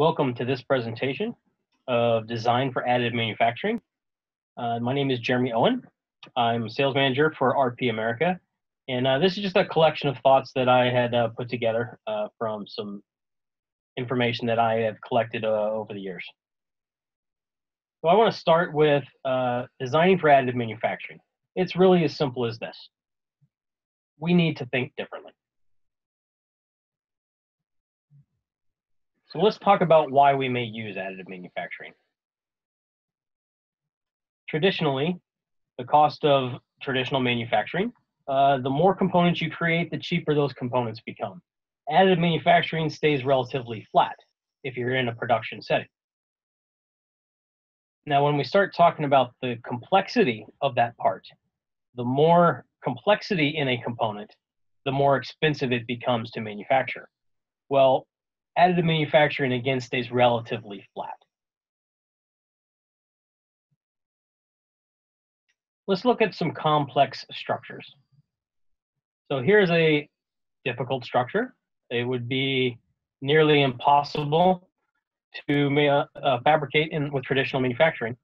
Welcome to this presentation of Design for Additive Manufacturing. My name is Jeremy Owen. I'm a sales manager for RP America. And this is just a collection of thoughts that I had put together from some information that I have collected over the years. So I want to start with designing for additive manufacturing. It's really as simple as this. We need to think differently. So let's talk about why we may use additive manufacturing. Traditionally, the cost of traditional manufacturing, the more components you create, the cheaper those components become. Additive manufacturing stays relatively flat if you're in a production setting. Now, when we start talking about the complexity of that part, the more complexity in a component, the more expensive it becomes to manufacture. Well, additive manufacturing, again, stays relatively flat. Let's look at some complex structures. So here's a difficult structure. It would be nearly impossible to fabricate with traditional manufacturing.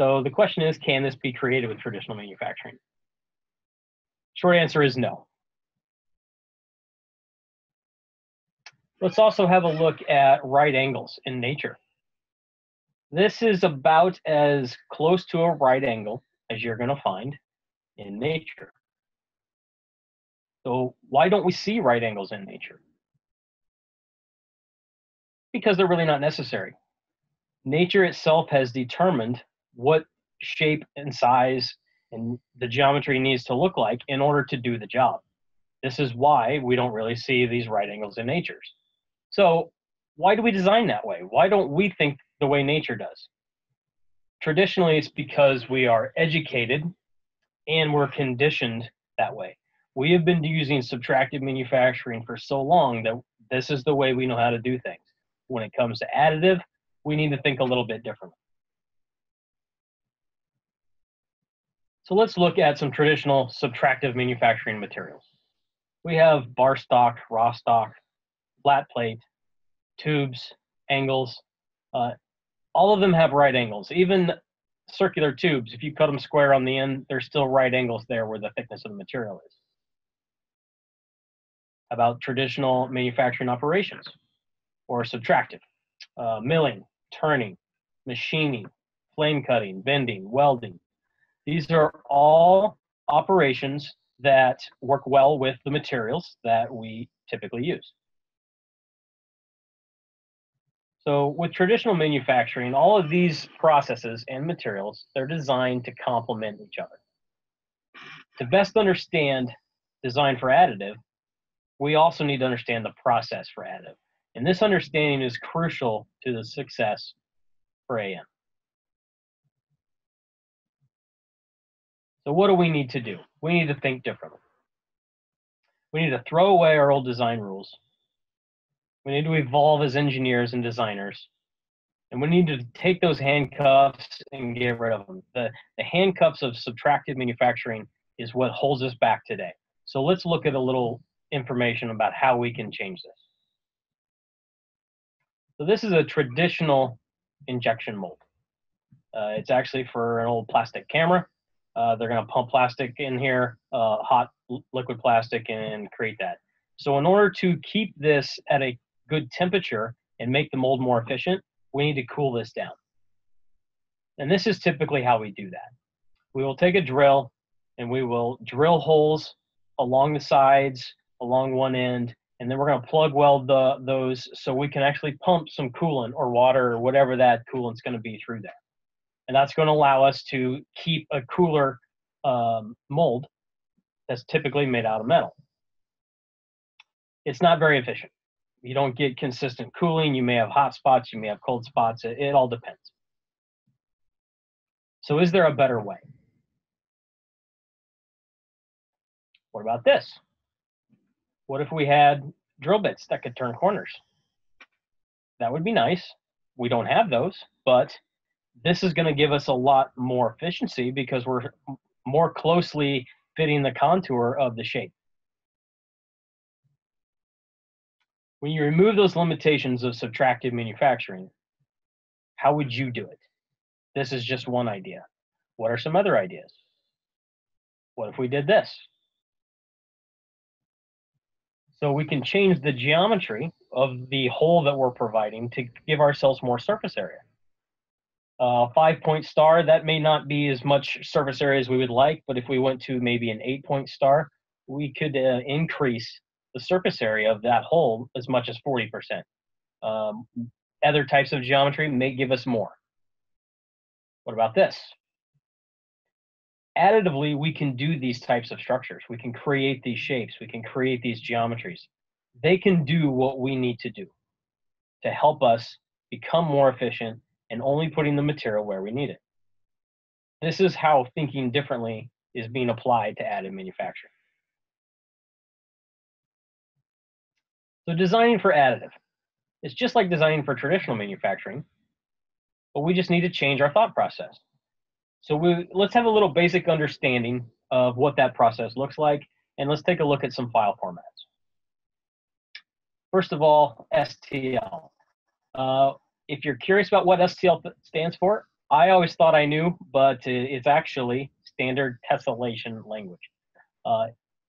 So the question is, can this be created with traditional manufacturing? Short answer is no. Let's also have a look at right angles in nature. This is about as close to a right angle as you're going to find in nature. So why don't we see right angles in nature? Because they're really not necessary. Nature itself has determined what shape and size and the geometry needs to look like in order to do the job. This is why we don't really see these right angles in nature. So why do we design that way? Why don't we think the way nature does? Traditionally, it's because we are educated and we're conditioned that way. We have been using subtractive manufacturing for so long that this is the way we know how to do things. When it comes to additive, we need to think a little bit differently. So let's look at some traditional subtractive manufacturing materials. We have bar stock, raw stock, flat plate, tubes, angles. All of them have right angles. Even circular tubes, if you cut them square on the end, there's still right angles there where the thickness of the material is. About traditional manufacturing operations or subtractive, milling, turning, machining, flame cutting, bending, welding. These are all operations that work well with the materials that we typically use. So with traditional manufacturing, all of these processes and materials, they're designed to complement each other. To best understand design for additive, we also need to understand the process for additive. And this understanding is crucial to the success for AM. So what do we need to do? We need to think differently. We need to throw away our old design rules. We need to evolve as engineers and designers. And we need to take those handcuffs and get rid of them. The handcuffs of subtractive manufacturing is what holds us back today. So let's look at a little information about how we can change this. So this is a traditional injection mold. It's actually for an old plastic camera. They're going to pump plastic in here, hot liquid plastic, and create that. So in order to keep this at a good temperature and make the mold more efficient, we need to cool this down. And this is typically how we do that. We will take a drill and we will drill holes along the sides, along one end, and then we're going to plug weld those so we can actually pump some coolant or water or whatever that coolant's going to be through there. And that's going to allow us to keep a cooler mold that's typically made out of metal. It's not very efficient. You don't get consistent cooling. You may have hot spots. You may have cold spots. It all depends. So is there a better way? What about this? What if we had drill bits that could turn corners? That would be nice. We don't have those, but this is going to give us a lot more efficiency because we're more closely fitting the contour of the shape. When you remove those limitations of subtractive manufacturing, how would you do it? This is just one idea. What are some other ideas? What if we did this? So we can change the geometry of the hole that we're providing to give ourselves more surface area. 5-point star, that may not be as much surface area as we would like, but if we went to maybe an 8-point star, we could increase the surface area of that hole as much as 40%. Other types of geometry may give us more. What about this? Additively, we can do these types of structures. We can create these shapes. We can create these geometries. They can do what we need to do to help us become more efficient and only putting the material where we need it. This is how thinking differently is being applied to additive manufacturing. So designing for additive. It's just like designing for traditional manufacturing, but we just need to change our thought process. So let's have a little basic understanding of what that process looks like, and let's take a look at some file formats. First of all, STL. If you're curious about what STL stands for, I always thought I knew, but it's actually standard tessellation language.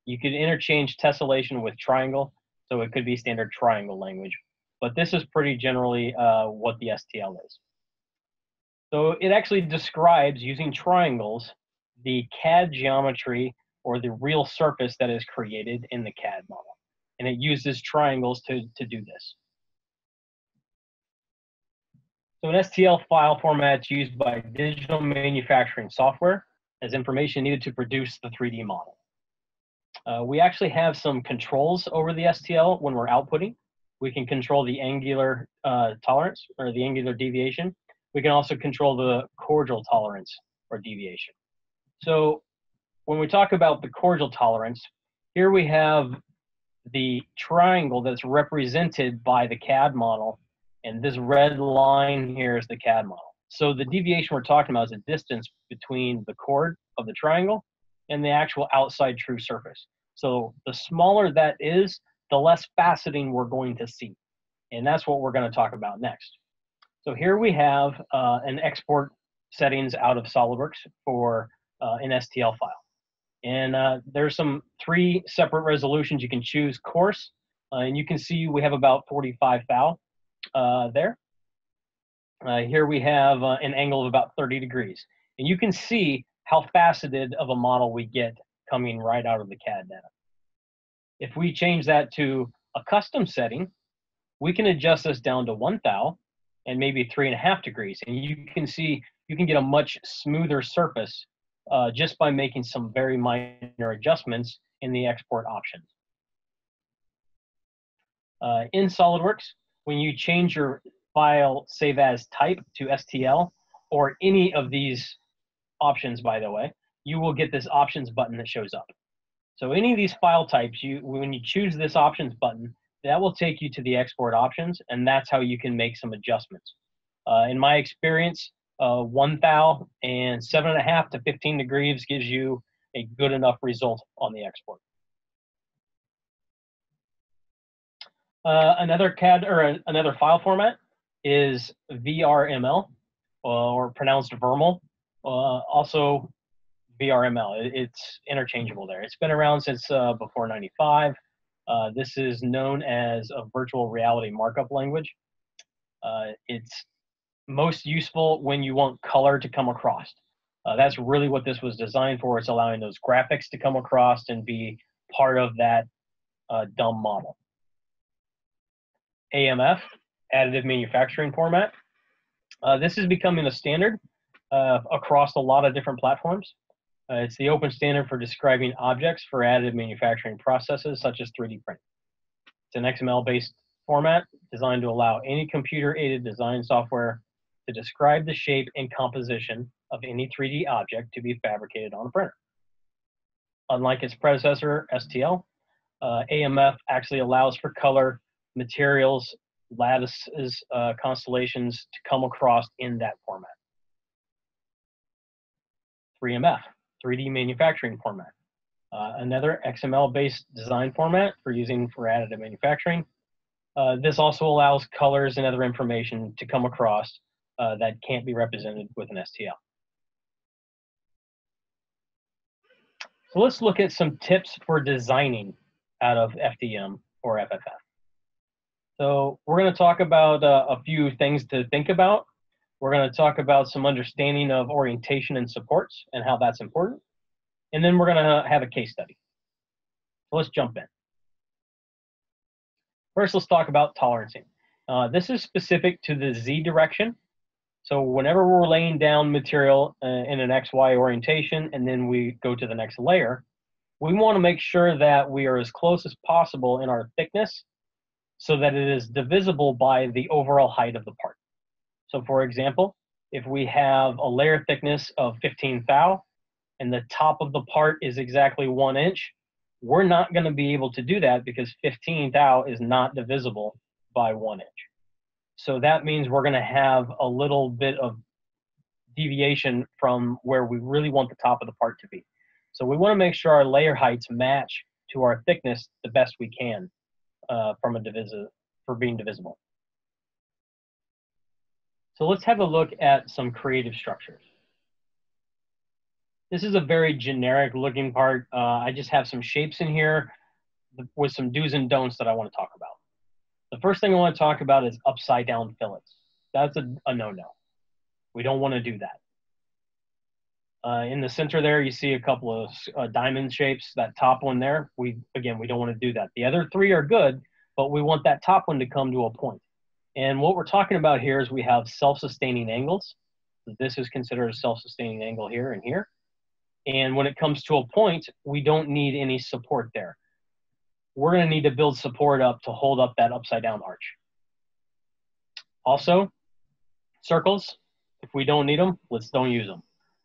You could interchange tessellation with triangle, so it could be standard triangle language. But this is pretty generally what the STL is. So it actually describes, using triangles, the CAD geometry or the real surface that is created in the CAD model. And it uses triangles to do this. So an STL file format is used by digital manufacturing software as information needed to produce the 3D model. We actually have some controls over the STL when we're outputting. We can control the angular tolerance or the angular deviation. We can also control the chordal tolerance or deviation. So when we talk about the chordal tolerance, here we have the triangle that's represented by the CAD model, and this red line here is the CAD model. So the deviation we're talking about is the distance between the chord of the triangle and the actual outside true surface. So the smaller that is, the less faceting we're going to see. And that's what we're going to talk about next. So here we have an export settings out of SOLIDWORKS for an STL file. And there's three separate resolutions you can choose. Coarse, and you can see we have about 45 thou there. Here we have an angle of about 30 degrees. And you can see how faceted of a model we get coming right out of the CAD data. If we change that to a custom setting, we can adjust this down to 1 thou and maybe 3.5 degrees. And you can see you can get a much smoother surface just by making some very minor adjustments in the export options. In SOLIDWORKS, when you change your file save as type to STL, or any of these options, by the way, you will get this options button that shows up. So any of these file types, when you choose this options button, that will take you to the export options, and that's how you can make some adjustments. In my experience, 1 thou and 7.5 to 15 degrees gives you a good enough result on the export. Another file format is VRML, or pronounced VRML. Also VRML. It's interchangeable there. It's been around since before '95. This is known as a virtual reality markup language. It's most useful when you want color to come across. That's really what this was designed for. It's allowing those graphics to come across and be part of that dumb model. AMF, additive manufacturing format. This is becoming a standard across a lot of different platforms. It's the open standard for describing objects for additive manufacturing processes such as 3D printing. It's an XML-based format designed to allow any computer-aided design software to describe the shape and composition of any 3D object to be fabricated on a printer. Unlike its predecessor, STL, AMF actually allows for color, materials, lattices, constellations to come across in that format. 3MF, 3D manufacturing format. Another XML-based design format for using for additive manufacturing. This also allows colors and other information to come across that can't be represented with an STL. So let's look at some tips for designing out of FDM or FFF. So we're going to talk about a few things to think about. We're going to talk about some understanding of orientation and supports and how that's important. And then we're going to have a case study. So let's jump in. First, let's talk about tolerancing. This is specific to the Z direction. So whenever we're laying down material in an XY orientation and then we go to the next layer, we want to make sure that we are as close as possible in our thickness so that it is divisible by the overall height of the part. So for example, if we have a layer thickness of 15 thou and the top of the part is exactly 1 inch, we're not going to be able to do that because 15 thou is not divisible by 1 inch. So that means we're going to have a little bit of deviation from where we really want the top of the part to be. So we want to make sure our layer heights match to our thickness the best we can for being divisible. So let's have a look at some creative structures. This is a very generic looking part. I just have some shapes in here with some do's and don'ts that I want to talk about. The first thing I want to talk about is upside down fillets. That's a no-no. We don't want to do that. In the center there, you see a couple of diamond shapes. That top one there, again, we don't want to do that. The other three are good, but we want that top one to come to a point. And what we're talking about here is we have self-sustaining angles. This is considered a self-sustaining angle here and here. And when it comes to a point, we don't need any support there. We're going to need to build support up to hold up that upside down arch. Also, circles, if we don't need them, let's don't use them.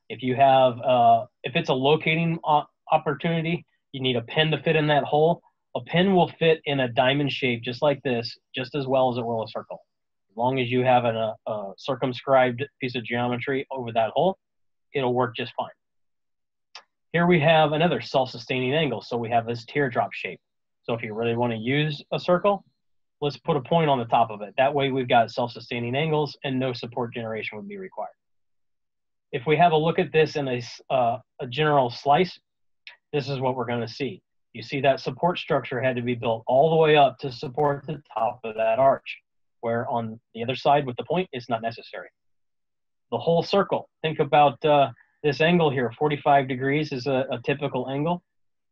If you have, if it's a locating opportunity, you need a pin to fit in that hole. A pin will fit in a diamond shape just like this, just as well as it will a circle. As long as you have a circumscribed piece of geometry over that hole, it'll work just fine. Here we have another self-sustaining angle. So we have this teardrop shape. So if you really want to use a circle, let's put a point on the top of it. That way we've got self-sustaining angles and no support generation would be required. If we have a look at this in a general slice, this is what we're going to see. You see that support structure had to be built all the way up to support the top of that arch, where on the other side with the point, it's not necessary. The whole circle, think about this angle here, 45 degrees is a typical angle.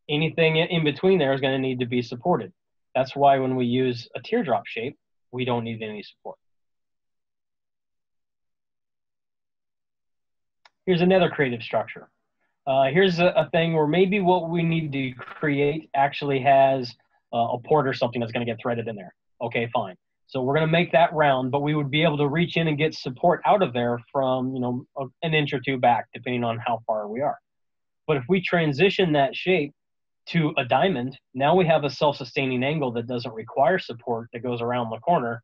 Anything in between there is going to need to be supported. That's why when we use a teardrop shape, we don't need any support. Here's another creative structure. Here's a thing where maybe what we need to create actually has a port or something that's going to get threaded in there. Okay, fine. So we're going to make that round, but we would be able to reach in and get support out of there from, you know, an inch or two back, depending on how far we are. But if we transition that shape to a diamond, now we have a self-sustaining angle that doesn't require support that goes around the corner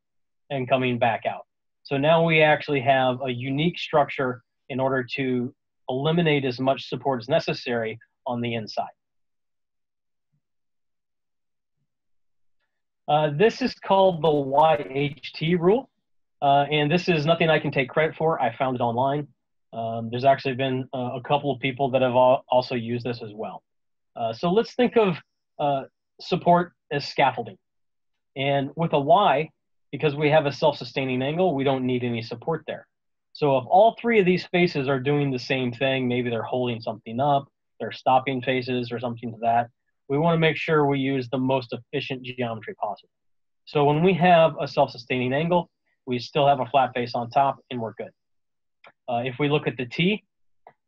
and coming back out. So now we actually have a unique structure in order to eliminate as much support as necessary on the inside. This is called the YHT rule, and this is nothing I can take credit for. I found it online. There's actually been a couple of people that have also used this as well. So let's think of support as scaffolding. And with a Y, because we have a self-sustaining angle, we don't need any support there. So if all three of these faces are doing the same thing, maybe they're holding something up, they're stopping faces or something to that, we want to make sure we use the most efficient geometry possible. So when we have a self-sustaining angle, we still have a flat face on top and we're good. If we look at the T,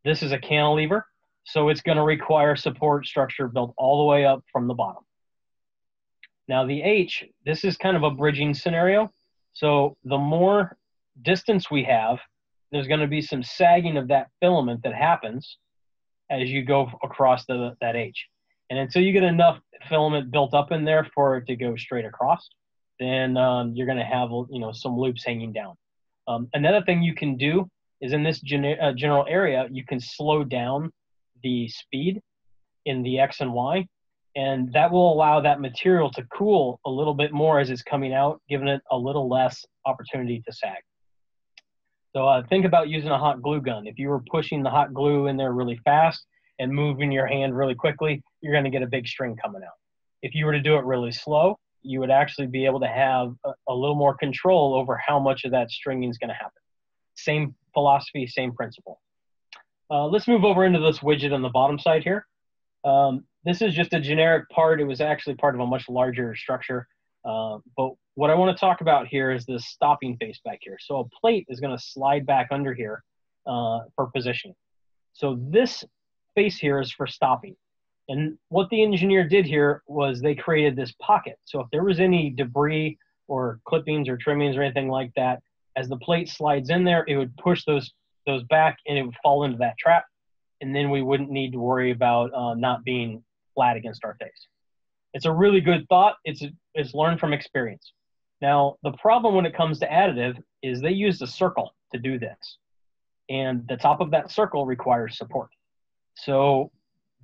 this is a cantilever, so it's going to require support structure built all the way up from the bottom. Now the H, this is kind of a bridging scenario. So the more distance we have, there's going to be some sagging of that filament that happens as you go across that H. And until you get enough filament built up in there for it to go straight across, then you're going to have, you know, some loops hanging down. Another thing you can do is in this general area, you can slow down the speed in the X and Y And that will allow that material to cool a little bit more as it's coming out, giving it a little less opportunity to sag. So think about using a hot glue gun. If you were pushing the hot glue in there really fast and moving your hand really quickly, you're going to get a big string coming out. If you were to do it really slow, you would actually be able to have a little more control over how much of that stringing is going to happen. Same philosophy, same principle. Let's move over into this widget on the bottom side here. This is just a generic part. It was actually part of a much larger structure. But what I want to talk about here is this stopping face back here. So a plate is going to slide back under here for positioning. So this face here is for stopping. And what the engineer did here was they created this pocket. So if there was any debris or clippings or trimmings or anything like that, as the plate slides in there, it would push those back and it would fall into that trap. And then we wouldn't need to worry about not being flat against our face. It's a really good thought. It's learned from experience. Now, the problem when it comes to additive is they use a circle to do this. And the top of that circle requires support. So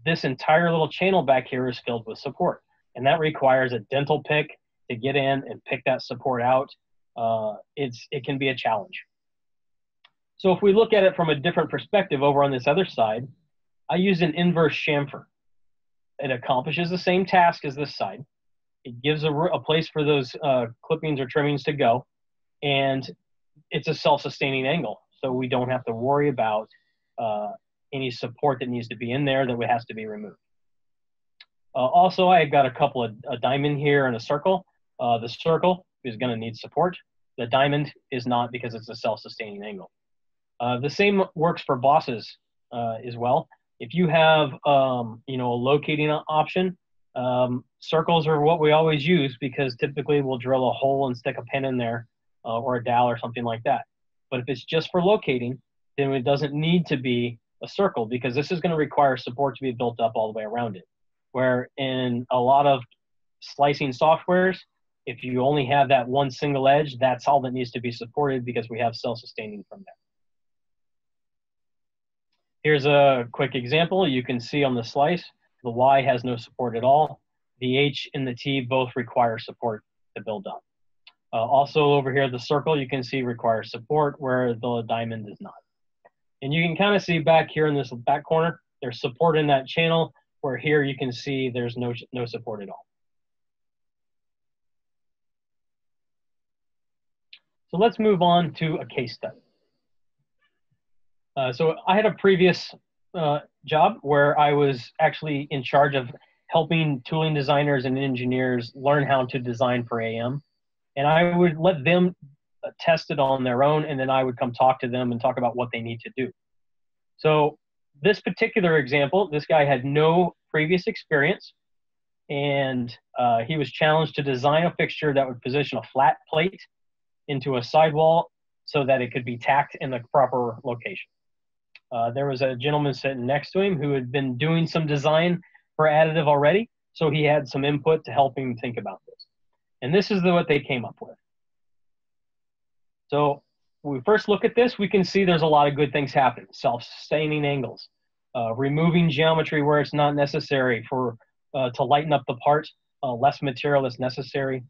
this entire little channel back here is filled with support. And that requires a dental pick to get in and pick that support out. It can be a challenge. So if we look at it from a different perspective over on this other side, I use an inverse chamfer. It accomplishes the same task as this side. It gives a place for those clippings or trimmings to go, and it's a self-sustaining angle. So we don't have to worry about any support that needs to be in there that has to be removed. Also, I've got a couple of a diamond here and a circle. The circle is going to need support. The diamond is not because it's a self-sustaining angle. The same works for bosses as well. If you have a locating option, circles are what we always use because typically we'll drill a hole and stick a pin in there or a dowel or something like that. But if it's just for locating, then it doesn't need to be a circle because this is going to require support to be built up all the way around it. Where in a lot of slicing softwares, if you only have that one single edge, that's all that needs to be supported because we have self-sustaining from there. Here's a quick example. You can see on the slice, the Y has no support at all. The H and the T both require support to build up. Also over here, the circle you can see requires support where the diamond does not. And you can kind of see back here in this back corner, there's support in that channel where here you can see there's no support at all. So let's move on to a case study. So I had a previous job where I was actually in charge of helping tooling designers and engineers learn how to design for AM. And I would let them test it on their own, and then I would come talk to them and talk about what they need to do. So this particular example, this guy had no previous experience, and he was challenged to design a fixture that would position a flat plate into a sidewall so that it could be tacked in the proper location. There was a gentleman sitting next to him who had been doing some design for additive already, so he had some input to help him think about this. And this is what they came up with. So when we first look at this, we can see there's a lot of good things happening. Self-sustaining angles, removing geometry where it's not necessary to lighten up the part, less material is necessary.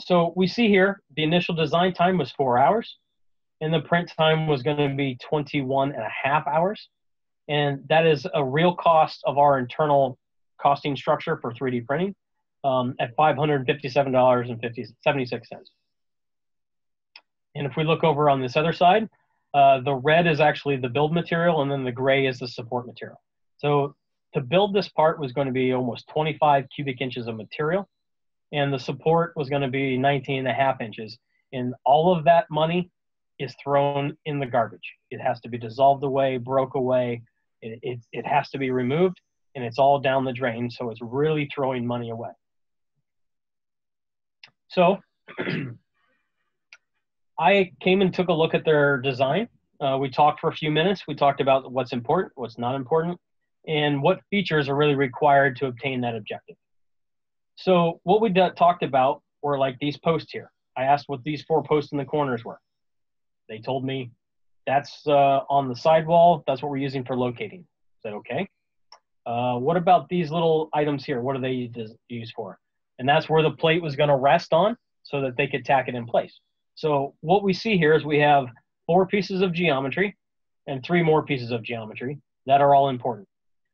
So we see here, the initial design time was 4 hours. And the print time was going to be 21 and a half hours. And that is a real cost of our internal costing structure for 3D printing at $557.76. And if we look over on this other side, the red is actually the build material, and then the gray is the support material. So to build this part was going to be almost 25 cubic inches of material, and the support was going to be 19 and a half inches. And all of that money is thrown in the garbage. It has to be dissolved away, broke away. It has to be removed, and it's all down the drain, so it's really throwing money away. So I came and took a look at their design. We talked for a few minutes. We talked about what's important, what's not important, and what features are really required to obtain that objective. So what we talked about were like these posts here. I asked what these four posts in the corners were. They told me that's on the sidewall. That's what we're using for locating. I said, okay. What about these little items here? What are they used for? And that's where the plate was going to rest on so that they could tack it in place. So what we see here is we have 4 pieces of geometry and 3 more pieces of geometry that are all important.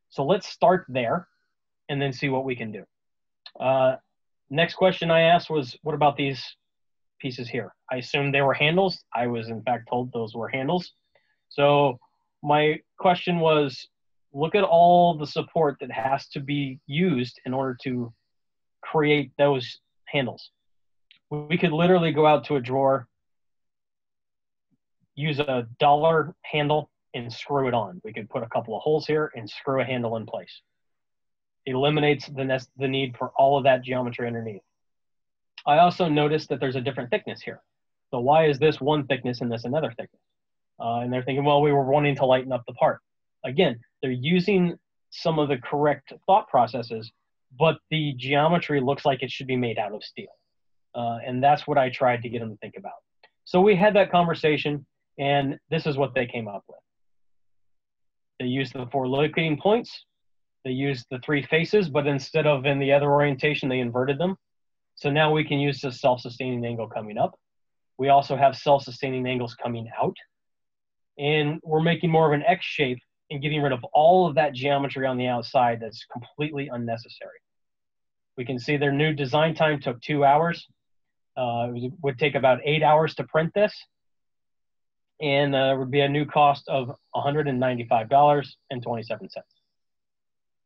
So let's start there and then see what we can do. Next question I asked was, what about these pieces here? I assumed they were handles. I was in fact told those were handles. So my question was, look at all the support that has to be used in order to create those handles. We could literally go out to a drawer, use a dollar handle and screw it on. We could put a couple of holes here and screw a handle in place. Eliminates the need for all of that geometry underneath. I also noticed that there's a different thickness here. So why is this one thickness and this another thickness? And they're thinking, well, we were wanting to lighten up the part. Again, they're using some of the correct thought processes, but the geometry looks like it should be made out of steel. And that's what I tried to get them to think about. So we had that conversation, and this is what they came up with. They used the 4 locating points. They used the 3 faces, but instead of in the other orientation, they inverted them. So now we can use the self-sustaining angle coming up. We also have self-sustaining angles coming out. And we're making more of an X shape and getting rid of all of that geometry on the outside that's completely unnecessary. We can see their new design time took 2 hours. It would take about 8 hours to print this. And it would be a new cost of $195.27.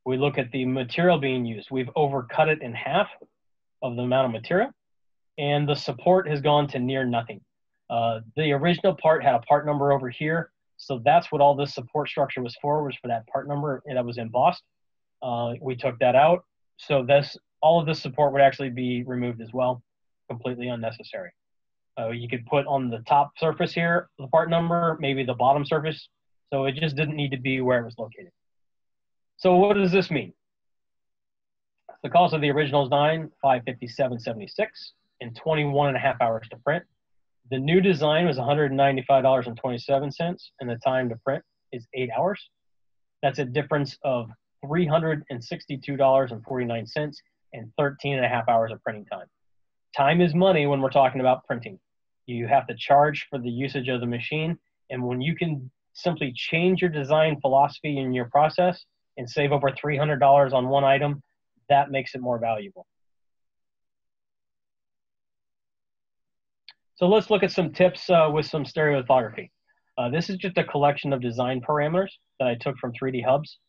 We look at the material being used. We've overcut it in half of the amount of material, and the support has gone to near nothing. The original part had a part number over here, so that's what all this support structure was for that part number that was embossed. We took that out, so this, all of this support would actually be removed as well, completely unnecessary. You could put on the top surface here the part number, maybe the bottom surface, so it just didn't need to be where it was located. So what does this mean? The cost of the original design, $557.76, and 21.5 hours to print. The new design was $195.27, and the time to print is 8 hours. That's a difference of $362.49 and 13.5 hours of printing time. Time is money when we're talking about printing. You have to charge for the usage of the machine, and when you can simply change your design philosophy in your process, and save over $300 on one item, that makes it more valuable. So let's look at some tips with some stereolithography. This is just a collection of design parameters that I took from 3D Hubs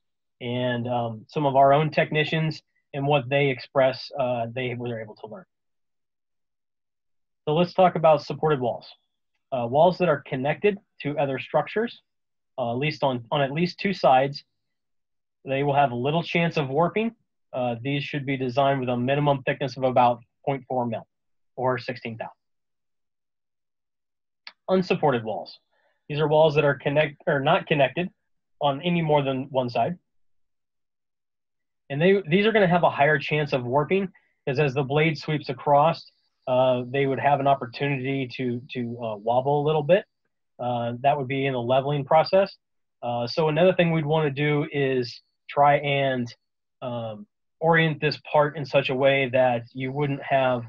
and some of our own technicians and what they express they were able to learn. So let's talk about supported walls. Walls that are connected to other structures, at least on at least 2 sides. They will have a little chance of warping. These should be designed with a minimum thickness of about 0.4 mil or 16 thou. Unsupported walls. These are walls that are not connected on any more than one side. And these are gonna have a higher chance of warping because as the blade sweeps across, they would have an opportunity to wobble a little bit. That would be in the leveling process. So another thing we'd wanna do is try and orient this part in such a way that you wouldn't have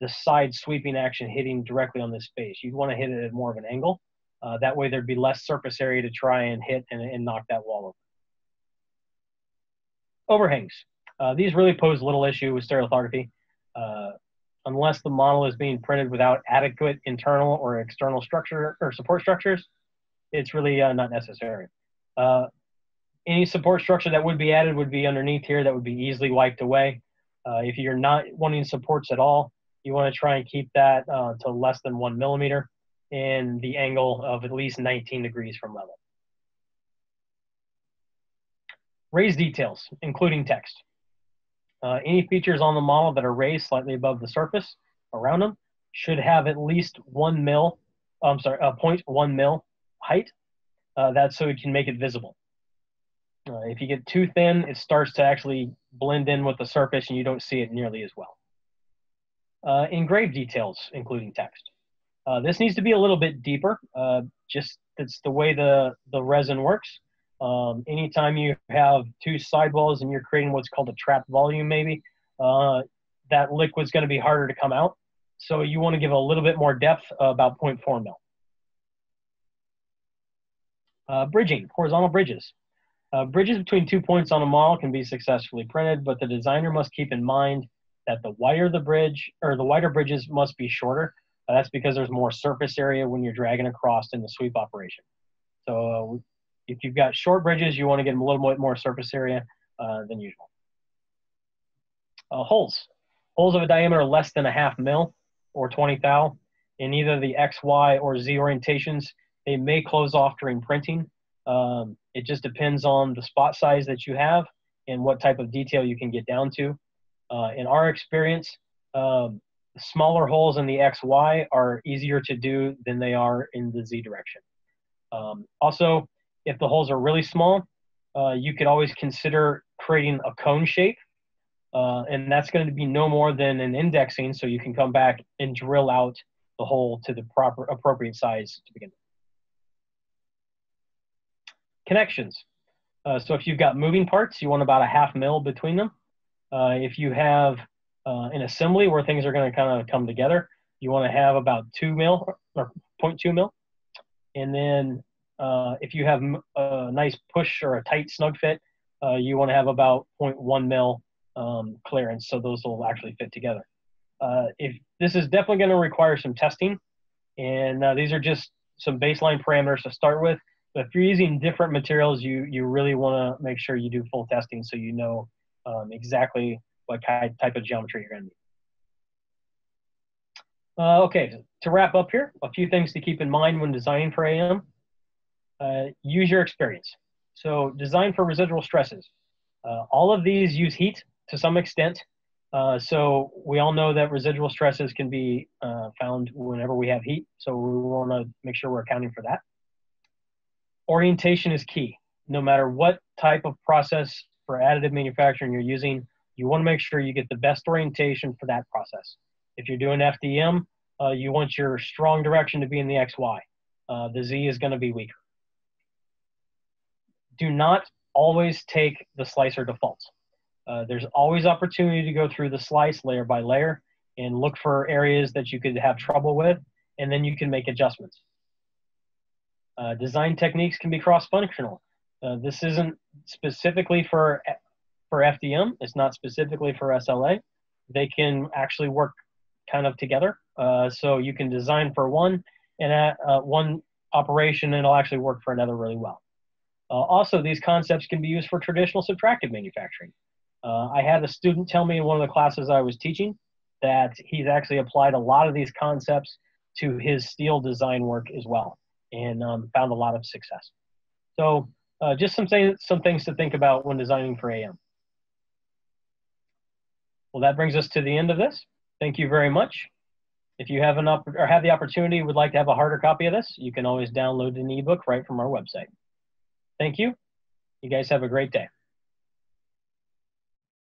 the side sweeping action hitting directly on this face. You'd want to hit it at more of an angle. That way there'd be less surface area to try and hit and knock that wall over. Overhangs. These really pose little issue with stereolithography. Unless the model is being printed without adequate internal or external structure or support structures, it's really not necessary. Any support structure that would be added would be underneath here. That would be easily wiped away. If you're not wanting supports at all, you want to try and keep that to less than 1 millimeter and the angle of at least 19 degrees from level. Raise details, including text. Any features on the model that are raised slightly above the surface around them should have at least 0.1 mil height. That's so it can make it visible. If you get too thin, it starts to actually blend in with the surface and you don't see it nearly as well. Engraved details, including text. This needs to be a little bit deeper. Just that's the way the resin works. Anytime you have two sidewalls and you're creating what's called a trap volume, maybe, that liquid's going to be harder to come out. So you want to give a little bit more depth, about 0.4 mil. Bridging, horizontal bridges. Bridges between 2 points on a model can be successfully printed, but the designer must keep in mind that the wider the bridge, or the wider bridges must be shorter. That's because there's more surface area when you're dragging across in the sweep operation. So if you've got short bridges, you want to get a little bit more surface area than usual. Holes. Holes of a diameter less than 0.5 mil or 20 thou in either the X, Y, or Z orientations. They may close off during printing. It just depends on the spot size that you have and what type of detail you can get down to. In our experience, smaller holes in the XY are easier to do than they are in the Z direction. Also, if the holes are really small, you could always consider creating a cone shape, and that's going to be no more than an indexing, so you can come back and drill out the hole to the proper appropriate size to begin with. Connections. So if you've got moving parts, you want about 0.5 mil between them. If you have an assembly where things are going to kind of come together, you want to have about 2 mil or 0.2 mil. And then if you have a nice push or a tight snug fit, you want to have about 0.1 mil clearance, so those will actually fit together. If this is definitely going to require some testing, and these are just some baseline parameters to start with. But if you're using different materials, you really want to make sure you do full testing so you know exactly what type of geometry you're going to need. Okay, to wrap up here, a few things to keep in mind when designing for AM. Use your experience. So design for residual stresses. All of these use heat to some extent. So we all know that residual stresses can be found whenever we have heat. So we want to make sure we're accounting for that. Orientation is key. No matter what type of process for additive manufacturing you're using, you want to make sure you get the best orientation for that process. If you're doing FDM, you want your strong direction to be in the XY. The Z is going to be weaker. Do not always take the slicer default. There's always opportunity to go through the slice layer by layer and look for areas that you could have trouble with, and then you can make adjustments. Design techniques can be cross-functional. This isn't specifically for FDM. It's not specifically for SLA. They can actually work kind of together. So you can design for one and one operation, and it'll actually work for another really well. Also, these concepts can be used for traditional subtractive manufacturing. I had a student tell me in one of the classes I was teaching that he's actually applied a lot of these concepts to his steel design work as well, and found a lot of success. So just some things to think about when designing for AM. Well, that brings us to the end of this. Thank you very much. If you have the opportunity and would like to have a harder copy of this, you can always download an ebook right from our website. Thank you. You guys have a great day.